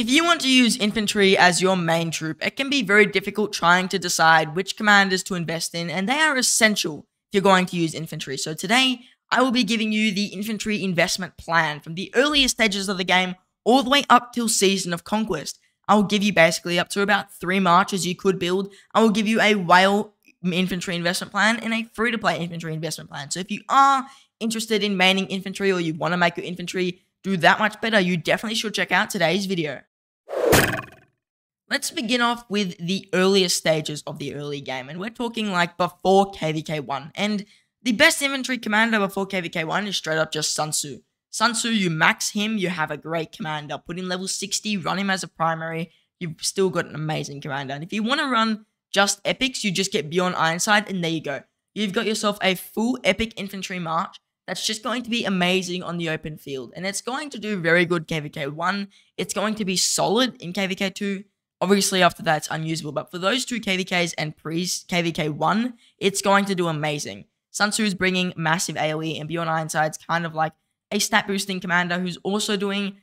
If you want to use infantry as your main troop, it can be very difficult trying to decide which commanders to invest in, and they are essential if you're going to use infantry. So today, I will be giving you the infantry investment plan from the earliest stages of the game all the way up till Season of Conquest. I will give you basically up to about 3 marches you could build. I will give you a whale infantry investment plan and a free-to-play infantry investment plan. So if you are interested in maining infantry or you want to make your infantry do that much better, you definitely should check out today's video. Let's begin off with the earliest stages of the early game, and we're talking like before KVK1, and the best infantry commander before KVK1 is straight up just Sun Tzu. Sun Tzu, you max him, you have a great commander. Put in level 60, run him as a primary, you've still got an amazing commander. And if you want to run just epics, you just get Bjorn Ironside, and there you go. You've got yourself a full epic infantry march. That's just going to be amazing on the open field, and it's going to do very good KVK1. It's going to be solid in KVK 2. Obviously, after that, it's unusable, but for those two KVKs and pre-KVK1, it's going to do amazing. Sun Tzu's bringing massive AoE, and Bjorn Ironside's kind of like a stat-boosting commander who's also doing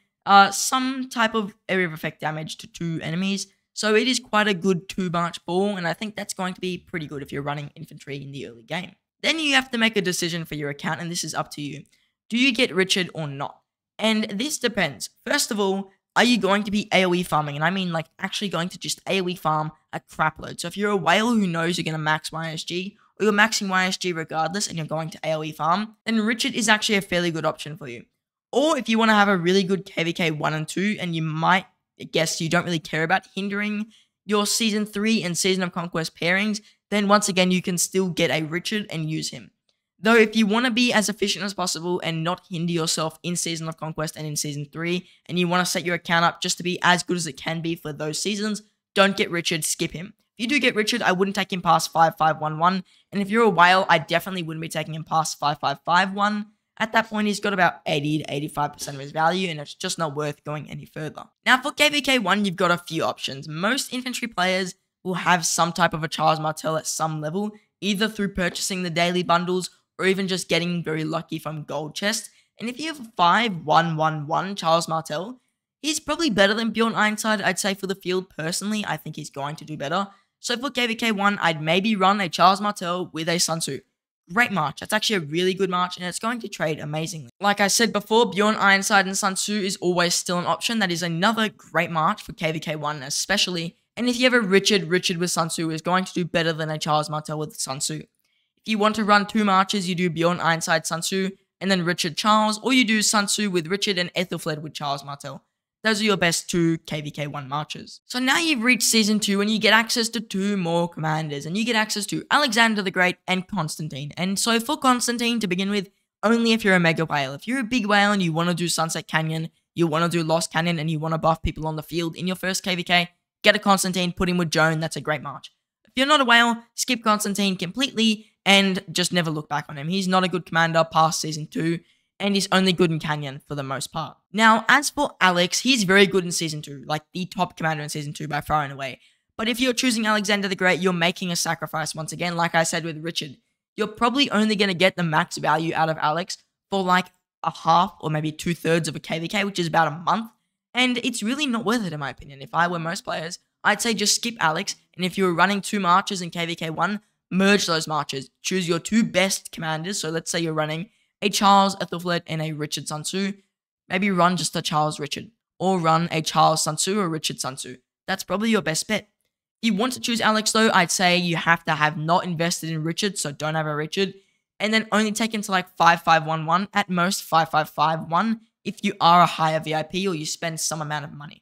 some type of area of effect damage to 2 enemies. So it is quite a good 2-march ball, and I think that's going to be pretty good if you're running infantry in the early game. Then you have to make a decision for your account, and this is up to you. Do you get Richard or not? And this depends. First of all, are you going to be AoE farming? And I mean like actually going to just AoE farm a crapload. So if you're a whale who knows you're going to max YSG, or you're maxing YSG regardless and you're going to AoE farm, then Richard is actually a fairly good option for you. Or if you want to have a really good KVK 1 and 2, and you might guess you don't really care about hindering your Season 3 and Season of Conquest pairings, then once again, you can still get a Richard and use him. Though if you want to be as efficient as possible and not hinder yourself in Season of Conquest and in Season 3, and you want to set your account up just to be as good as it can be for those seasons, don't get Richard, skip him. If you do get Richard, I wouldn't take him past 5.5.1.1, and if you're a whale, I definitely wouldn't be taking him past 5.5.5.1. At that point, he's got about 80 to 85% of his value, and it's just not worth going any further. Now, for KVK1, you've got a few options. Most infantry players will have some type of a Charles Martel at some level, either through purchasing the daily bundles or even just getting very lucky from gold chests. And if you have 5.1.1.1 Charles Martel, he's probably better than Bjorn Ironside, I'd say, for the field. Personally, I think he's going to do better. So for KVK1, I'd maybe run a Charles Martel with a Sun Tzu. Great march. That's actually a really good march, and it's going to trade amazingly. Like I said before, Bjorn Ironside and Sun Tzu is always still an option. That is another great march for KVK1 especially. And if you have a Richard with Sun Tzu is going to do better than a Charles Martel with Sun Tzu. If you want to run 2 marches, you do Bjorn Ironside Sun Tzu, and then Richard Charles, or you do Sun Tzu with Richard and Aethelflaed with Charles Martel. Those are your best 2 KVK1 marches. So now you've reached Season 2 and you get access to 2 more commanders, and you get access to Alexander the Great and Constantine. And so for Constantine, to begin with, only if you're a mega whale. If you're a big whale and you want to do Sunset Canyon, you want to do Lost Canyon, and you want to buff people on the field in your first KVK, get a Constantine, put him with Joan, that's a great march. If you're not a whale, skip Constantine completely and just never look back on him. He's not a good commander past Season 2. And he's only good in Canyon for the most part. Now, as for Alex, he's very good in Season 2, like the top commander in Season 2 by far and away. But if you're choosing Alexander the Great, you're making a sacrifice once again, like I said with Richard. You're probably only going to get the max value out of Alex for like a half or maybe 2/3 of a KVK, which is about a month. And it's really not worth it in my opinion. If I were most players, I'd say just skip Alex. And if you were running 2 marches in KVK1, merge those marches. Choose your 2 best commanders. So let's say you're running a Charles Aethelflaed and a Richard Sun Tzu, maybe run just a Charles Richard, or run a Charles Sun Tzu or Richard Sun Tzu. That's probably your best bet. If you want to choose Alex though, I'd say you have to have not invested in Richard, so don't have a Richard, and then only take him to like 5.5.1.1, at most 5.5.5.1 if you are a higher VIP or you spend some amount of money.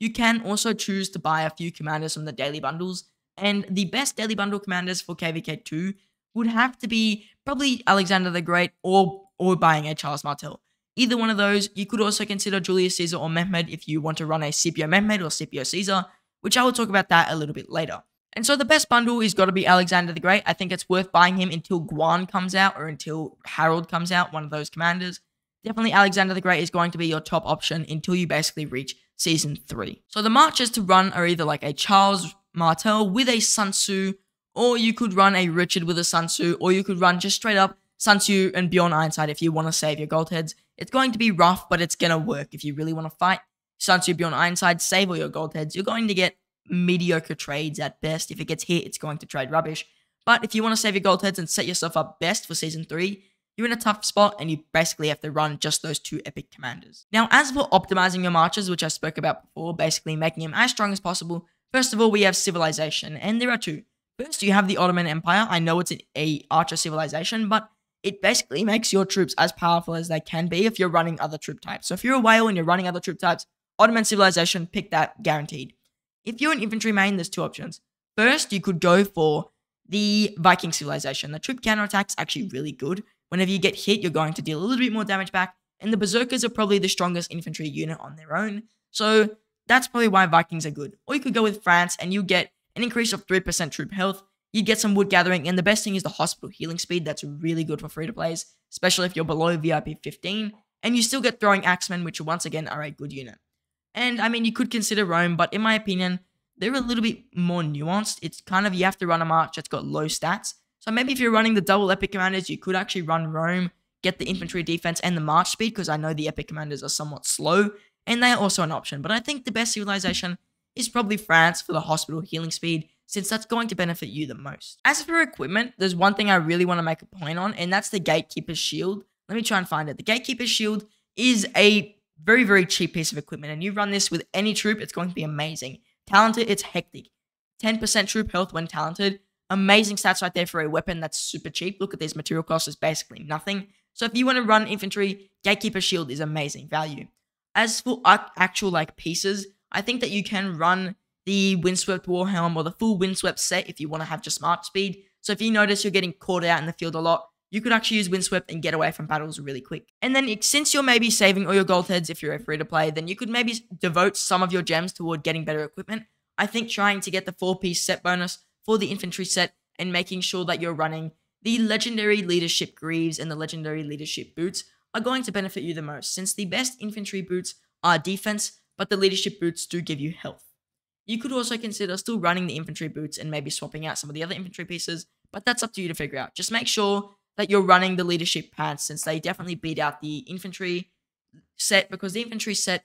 You can also choose to buy a few commanders from the daily bundles, and the best daily bundle commanders for KVK 2 would have to be probably Alexander the Great or buying a Charles Martel. Either one of those. You could also consider Julius Caesar or Mehmed if you want to run a Scipio Mehmed or Scipio Caesar, which I will talk about that a little bit later. And so the best bundle is got to be Alexander the Great. I think it's worth buying him until Guan comes out or until Harold comes out, one of those commanders. Definitely Alexander the Great is going to be your top option until you basically reach Season 3. So the marches to run are either like a Charles Martel with a Sun Tzu, or you could run a Richard with a Sun Tzu, or you could run just straight up Sun Tzu and Bjorn Ironside if you want to save your gold heads. It's going to be rough, but it's going to work if you really want to fight. Sun Tzu, Bjorn Ironside, save all your gold heads. You're going to get mediocre trades at best. If it gets hit, it's going to trade rubbish. But if you want to save your gold heads and set yourself up best for Season 3, you're in a tough spot and you basically have to run just those two epic commanders. Now, as for optimizing your marches, which I spoke about before, basically making them as strong as possible, first of all, we have civilization, and there are two. First, you have the Ottoman Empire. I know it's an archer civilization, but it basically makes your troops as powerful as they can be if you're running other troop types. So if you're a whale and you're running other troop types, Ottoman civilization, pick that, guaranteed. If you're an infantry main, there's two options. First, you could go for the Viking civilization. The troop counterattack's actually really good. Whenever you get hit, you're going to deal a little bit more damage back, and the Berserkers are probably the strongest infantry unit on their own, so that's probably why Vikings are good. Or you could go with France, and you get an increase of 3% troop health, you get some wood gathering, and the best thing is the hospital healing speed. That's really good for free-to-plays, especially if you're below VIP 15, and you still get Throwing Axemen, which once again are a good unit. And, I mean, you could consider Rome, but in my opinion, they're a little bit more nuanced. It's kind of, you have to run a march that's got low stats. So maybe if you're running the double epic commanders, you could actually run Rome, get the infantry defense and the march speed, because I know the epic commanders are somewhat slow, and they are also an option. But I think the best civilization is probably France for the hospital healing speed, since that's going to benefit you the most. As for equipment, there's one thing I really want to make a point on, and that's the Gatekeeper's Shield. Let me try and find it. The Gatekeeper's Shield is a very, very cheap piece of equipment, and you run this with any troop, it's going to be amazing. Talented, it's hectic. 10% troop health when talented. Amazing stats right there for a weapon that's super cheap. Look at these material costs, it's basically nothing. So if you want to run infantry, Gatekeeper's Shield is amazing value. As for actual like pieces, I think that you can run the Windswept Warhelm or the full Windswept set if you want to have just march speed. So if you notice you're getting caught out in the field a lot, you could actually use Windswept and get away from battles really quick. And then since you're maybe saving all your gold heads if you're a free-to-play, then you could maybe devote some of your gems toward getting better equipment. I think trying to get the 4-piece set bonus for the infantry set and making sure that you're running the legendary leadership greaves and the legendary leadership boots are going to benefit you the most, since the best infantry boots are defense, but the leadership boots do give you health. You could also consider still running the infantry boots and maybe swapping out some of the other infantry pieces, but that's up to you to figure out. Just make sure that you're running the leadership pads, since they definitely beat out the infantry set, because the infantry set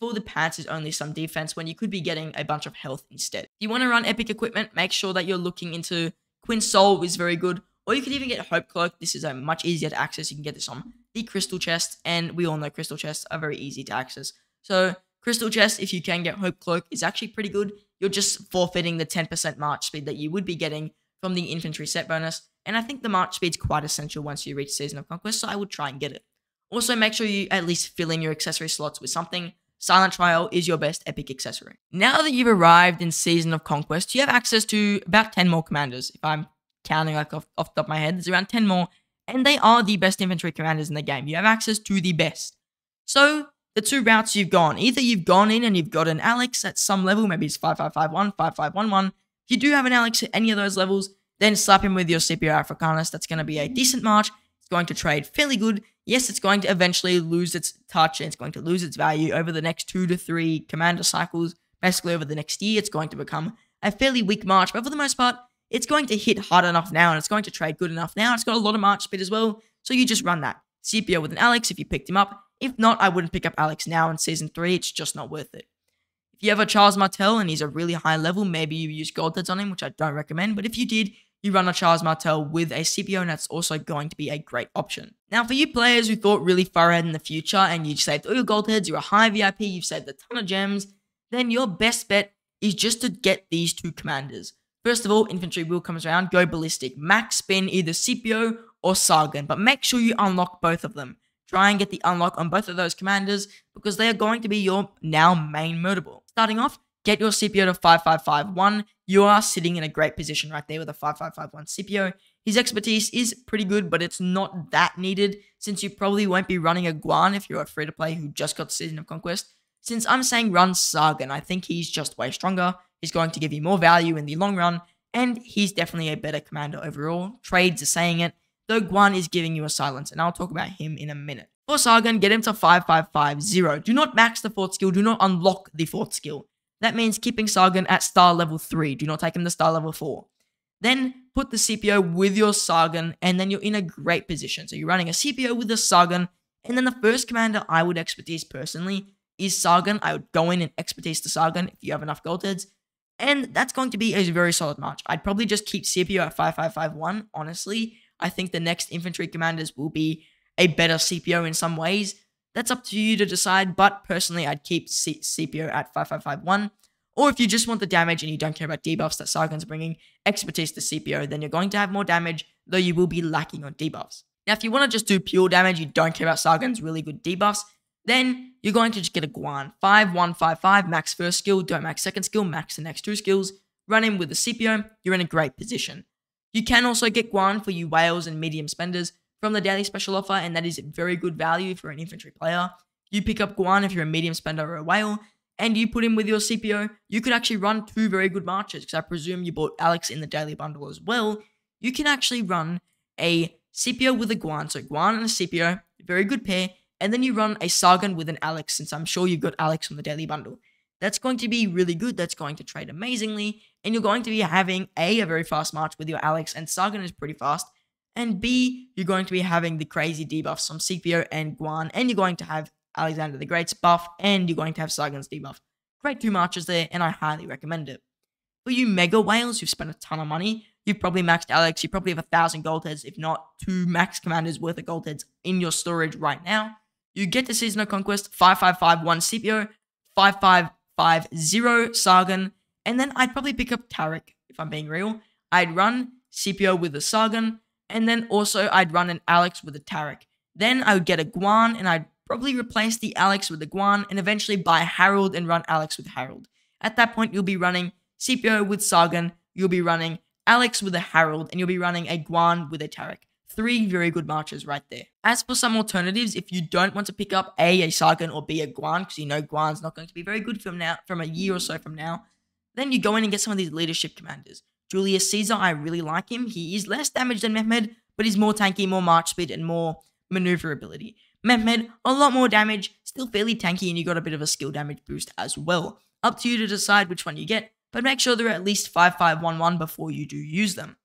for the pads is only some defense when you could be getting a bunch of health instead. If you want to run epic equipment, make sure that you're looking into Quin's Soul is very good, or you could even get Hope Cloak. This is a much easier to access. You can get this on the Crystal Chest, and we all know Crystal Chests are very easy to access. So Crystal Chest, if you can get Hope Cloak, is actually pretty good. You're just forfeiting the 10% march speed that you would be getting from the infantry set bonus, and I think the march speed's quite essential once you reach Season of Conquest, so I would try and get it. Also, make sure you at least fill in your accessory slots with something. Silent Trial is your best epic accessory. Now that you've arrived in Season of Conquest, you have access to about 10 more commanders. If I'm counting like off the top of my head, there's around 10 more, and they are the best infantry commanders in the game. You have access to the best. So the two routes you've gone, either you've gone in and you've got an Alex at some level, maybe it's 5551, 5511. If you do have an Alex at any of those levels, then slap him with your Scipio Africanus. That's going to be a decent march. It's going to trade fairly good. Yes, it's going to eventually lose its touch, and it's going to lose its value over the next 2 to 3 commander cycles. Basically, over the next year, it's going to become a fairly weak march, but for the most part, it's going to hit hard enough now, and it's going to trade good enough now. It's got a lot of march speed as well, so you just run that. Scipio with an Alex if you picked him up. If not, I wouldn't pick up Alex now in Season 3, it's just not worth it. If you have a Charles Martel and he's a really high level, maybe you use gold heads on him, which I don't recommend, but if you did, you run a Charles Martel with a Scipio, and that's also going to be a great option. Now, for you players who thought really far ahead in the future, and you saved all your gold heads, you're a high VIP, you've saved a ton of gems, then your best bet is just to get these two commanders. First of all, infantry wheel comes around, go ballistic. Max spin either Scipio or Sargon, but make sure you unlock both of them. Try and get the unlock on both of those commanders, because they are going to be your now main murderable. Starting off, get your Scipio to 5551. You are sitting in a great position right there with a 5551 Scipio. His expertise is pretty good, but it's not that needed, since you probably won't be running a Guan if you're a free-to-play who just got Season of Conquest. Since I'm saying run Sargon, I think he's just way stronger. He's going to give you more value in the long run, and he's definitely a better commander overall. Trades are saying it, though Guan is giving you a silence, and I'll talk about him in a minute. For Sargon, get him to 5550. Do not max the 4th skill, do not unlock the 4th skill. That means keeping Sargon at star level 3, do not take him to star level 4. Then put the Scipio with your Sargon, and then you're in a great position. So you're running a Scipio with a Sargon, and then the first commander I would expertise personally is Sargon. I would go in and expertise to Sargon if you have enough gold heads. And that's going to be a very solid march. I'd probably just keep CPO at 5551, honestly. I think the next infantry commanders will be a better CPO in some ways. That's up to you to decide, but personally, I'd keep CPO at 5551. Or if you just want the damage and you don't care about debuffs that Sargon's bringing, expertise to CPO, then you're going to have more damage, though you will be lacking on debuffs. Now, if you want to just do pure damage, you don't care about Sargon's really good debuffs, then you're going to just get a Guan. 5155, max first skill, don't max second skill, max the next two skills. Run in with the CPO, you're in a great position. You can also get Guan for you whales and medium spenders from the daily special offer, and that is very good value for an infantry player. You pick up Guan if you're a medium spender or a whale, and you put him with your CPO, you could actually run two very good marches, because I presume you bought Alex in the daily bundle as well. You can actually run a CPO with a Guan, so Guan and a CPO, very good pair, and then you run a Sargon with an Alex, since I'm sure you got Alex from the daily bundle. That's going to be really good, that's going to trade amazingly, and you're going to be having a very fast march with your Alex, and Sargon is pretty fast, and B, you're going to be having the crazy debuffs from CPO and Guan, and you're going to have Alexander the Great's buff, and you're going to have Sargon's debuff. Great two marches there, and I highly recommend it. For you mega whales, you've spent a ton of money, you've probably maxed Alex, you probably have 1,000 gold heads, if not two max commanders worth of gold heads in your storage right now. You get to Season of Conquest, 5551 CPO, 5550 Sargon, and then I'd probably pick up Tariq, if I'm being real. I'd run CPO with a Sargon, and then also I'd run an Alex with a Tariq. Then I would get a Guan, and I'd probably replace the Alex with the Guan, and eventually buy Harold and run Alex with Harold. At that point, you'll be running CPO with Sargon, you'll be running Alex with a Harold, and you'll be running a Guan with a Tariq. Three very good marches right there. As for some alternatives, if you don't want to pick up A, Sargon, or B, a Guan, because you know Guan's not going to be very good from a year or so from now, then you go in and get some of these leadership commanders. Julius Caesar, I really like him. He is less damage than Mehmed, but he's more tanky, more march speed, and more maneuverability. Mehmed, a lot more damage, still fairly tanky, and you got a bit of a skill damage boost as well. Up to you to decide which one you get, but make sure they're at least 5511 before you do use them.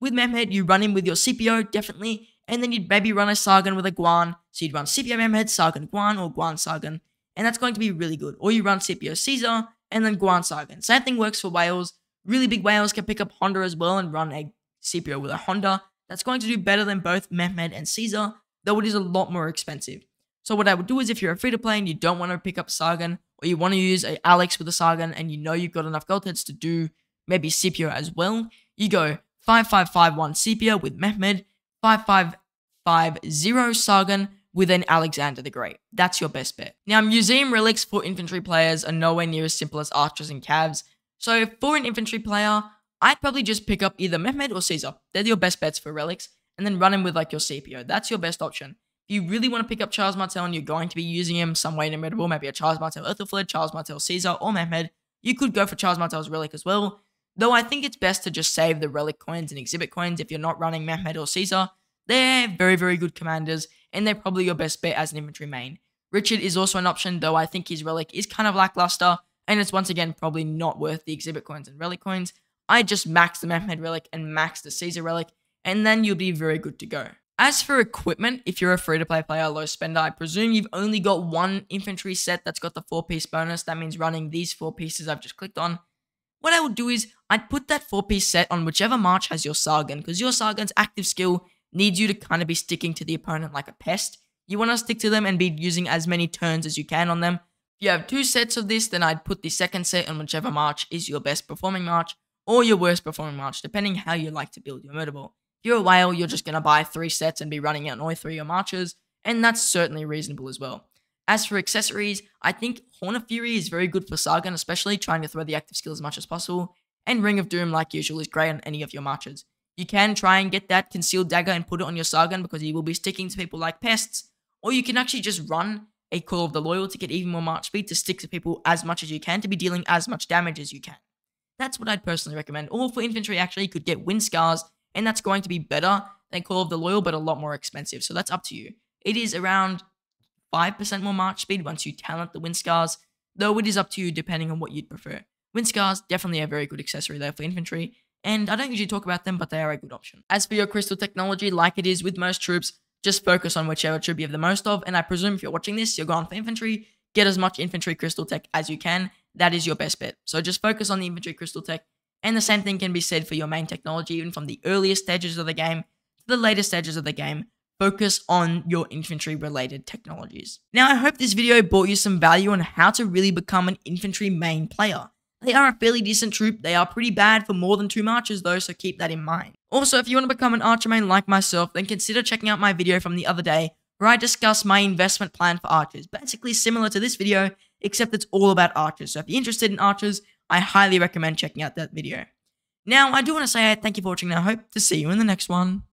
With Mehmed, you run him with your CPO, definitely, and then you'd maybe run a Sargon with a Guan, so you'd run CPO Mehmed, Sargon Guan, or Guan Sargon, and that's going to be really good. Or you run CPO Caesar, and then Guan Sargon. Same thing works for whales. Really big whales can pick up Honda as well and run a CPO with a Honda. That's going to do better than both Mehmed and Caesar, though it is a lot more expensive. So what I would do is if you're a free-to-play and you don't want to pick up Sargon, or you want to use a Alex with a Sargon, and you know you've got enough gold heads to do maybe CPO as well, you go 5551 CPO with Mehmed, 5550 Sargon with an Alexander the Great. That's your best bet. Now, museum relics for infantry players are nowhere near as simple as archers and calves. So for an infantry player, I'd probably just pick up either Mehmed or Caesar. They're your best bets for relics, and then run him with like your CPO. That's your best option. If you really want to pick up Charles Martel and you're going to be using him some way inimitable, maybe a Charles Martel Aethelflaed, Charles Martel Caesar, or Mehmed, you could go for Charles Martel's relic as well. Though I think it's best to just save the relic coins and exhibit coins if you're not running Mehmed or Caesar. They're very, very good commanders, and they're probably your best bet as an infantry main. Richard is also an option, though I think his relic is kind of lackluster, and it's once again probably not worth the exhibit coins and relic coins. I just max the Mehmed relic and max the Caesar relic, and then you'll be very good to go. As for equipment, if you're a free-to-play player, low spender, I presume you've only got one infantry set that's got the 4-piece bonus. That means running these 4 pieces I've just clicked on. What I would do is, I'd put that 4-piece set on whichever march has your Sargon, because your Sargon's active skill needs you to kind of be sticking to the opponent like a pest. You want to stick to them and be using as many turns as you can on them. If you have 2 sets of this, then I'd put the second set on whichever march is your best performing march, or your worst performing march, depending how you like to build your murderball. If you're a whale, you're just going to buy 3 sets and be running out all 3 of your marches, and that's certainly reasonable as well. As for accessories, I think Horn of Fury is very good for Sargon, especially trying to throw the active skill as much as possible, and Ring of Doom, like usual, is great on any of your marches. You can try and get that Concealed Dagger and put it on your Sargon because he will be sticking to people like pests, or you can actually just run a Call of the Loyal to get even more march speed to stick to people as much as you can to be dealing as much damage as you can. That's what I'd personally recommend. Or for infantry, actually, you could get Wind Scars, and that's going to be better than Call of the Loyal, but a lot more expensive, so that's up to you. It is around 5% more march speed once you talent the Wind Scars, though it is up to you depending on what you'd prefer. Wind Scars, definitely a very good accessory there for infantry, and I don't usually talk about them, but they are a good option. As for your crystal technology, like it is with most troops, just focus on whichever troop you have the most of, and I presume if you're watching this, you're going for infantry, get as much infantry crystal tech as you can. That is your best bet. So just focus on the infantry crystal tech. And the same thing can be said for your main technology, even from the earliest stages of the game to the latest stages of the game. Focus on your infantry-related technologies. Now, I hope this video brought you some value on how to really become an infantry main player. They are a fairly decent troop. They are pretty bad for more than 2 marches though, so keep that in mind. Also, if you want to become an archer main like myself, then consider checking out my video from the other day where I discuss my investment plan for archers. Basically similar to this video, except it's all about archers. So if you're interested in archers, I highly recommend checking out that video. Now, I do want to say thank you for watching and I hope to see you in the next one.